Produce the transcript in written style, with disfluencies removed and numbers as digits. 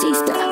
Batista.